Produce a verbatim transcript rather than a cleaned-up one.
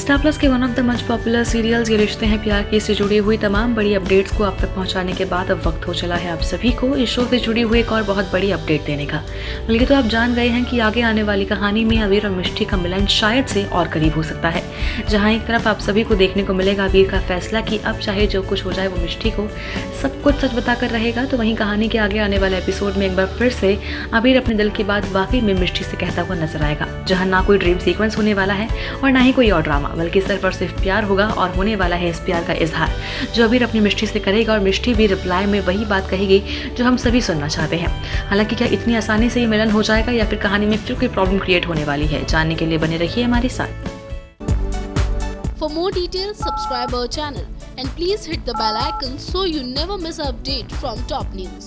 Star Plus के one of the much popular serials ये रिश्ते हैं प्यार के से जुड़ी हुई तमाम बड़ी अपडेट्स को आप तक पहुंचाने के बाद अब वक्त हो चला है आप सभी को इस शो से जुड़ी हुई एक और बहुत बड़ी अपडेट देने का। बल्कि तो आप जान गए हैं कि आगे आने वाली कहानी में अबीर और मिष्टी का मिलन शायद से और करीब हो सकता है। जहाँ एक तरफ आप सभी को देखने को मिलेगा अबीर का फैसला कि अब चाहे जो कुछ हो जाए वो मिष्टी को सब कुछ सच बताकर रहेगा, तो वहीं कहानी के आगे आने वाले एपिसोड में एक बार फिर से अबीर अपने दिल की बात वाकई में मिष्टी से कहता हुआ नजर आएगा। जहाँ ना कोई ड्रीम सीक्वेंस होने वाला है और ना ही कोई और ड्रामा, बल्कि सिर्फ और सिर्फ प्यार होगा और होने वाला है इस प्यार का इजहार जो अबीर अपनी मिष्टी से करेगा और मिष्टी भी रिप्लाई में वही बात कहेगी जो हम सभी सुनना चाहते हैं। हालांकि क्या इतनी आसानी से ये मिलन हो जाएगा या फिर कहानी में फिर कोई प्रॉब्लम क्रिएट होने वाली है, जानने के लिए बने रहिए हमारे साथ। For more details, subscribe our channel and please hit the bell icon so you never miss an update from top news.